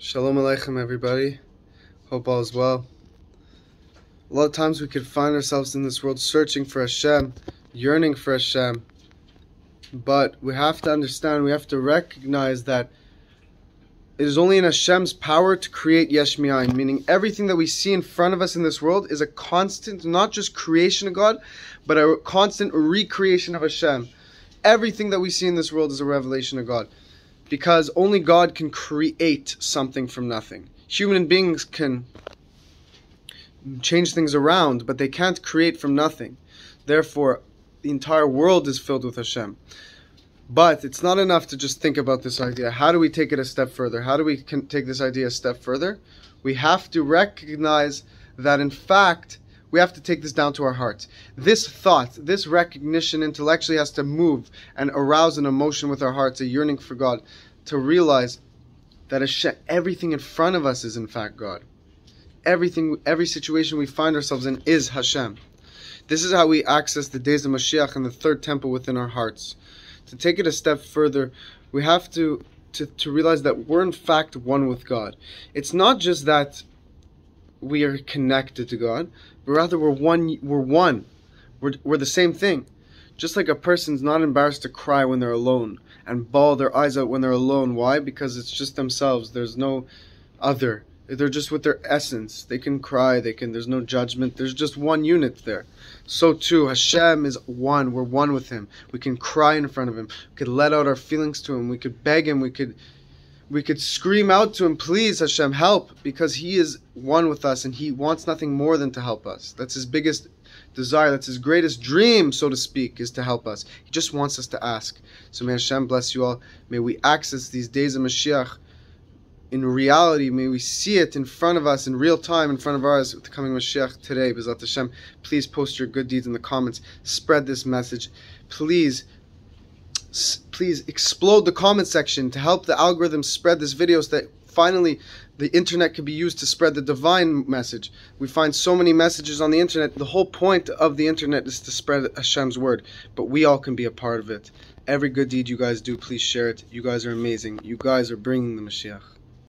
Shalom Aleichem, everybody. Hope all is well. A lot of times we could find ourselves in this world searching for Hashem, yearning for Hashem, but we have to understand, we have to recognize that it is only in Hashem's power to create Yesh Mi'ayin, meaning everything that we see in front of us in this world is a constant, not just creation of God, but a constant recreation of Hashem. Everything that we see in this world is a revelation of God, because only God can create something from nothing. Human beings can change things around, but they can't create from nothing. Therefore, the entire world is filled with Hashem. But it's not enough to just think about this idea. How do we take it a step further? How do we take this idea a step further? We have to recognize that, in fact, we have to take this down to our hearts. This thought, this recognition intellectually has to move and arouse an emotion with our hearts, a yearning for God, to realize that Hashem, everything in front of us is in fact God. Everything, every situation we find ourselves in is Hashem. This is how we access the days of Mashiach and the third temple within our hearts. To take it a step further, we have to realize that we're in fact one with God. It's not just that we are connected to God, but rather we're one. We're the same thing. Just like a person's not embarrassed to cry when they're alone and bawl their eyes out when they're alone. Why? Because it's just themselves. There's no other. They're just with their essence. They can cry. There's no judgment. There's just one unit there. So too, Hashem is one. We're one with Him. We can cry in front of Him. We could let out our feelings to Him. We could beg Him. We could scream out to Him, please Hashem, help, because He is one with us and He wants nothing more than to help us. That's His biggest desire. That's His greatest dream, so to speak, is to help us. He just wants us to ask. So may Hashem bless you all. May we access these days of Mashiach in reality. May we see it in front of us, in real time, in front of ours, with the coming Mashiach today. B'ezrat Hashem, please post your good deeds in the comments. Spread this message. Please explode the comment section to help the algorithm spread this video so that finally the internet can be used to spread the divine message. We find so many messages on the internet. The whole point of the internet is to spread Hashem's word, but we all can be a part of it. Every good deed you guys do, please share it. You guys are amazing. You guys are bringing the Mashiach.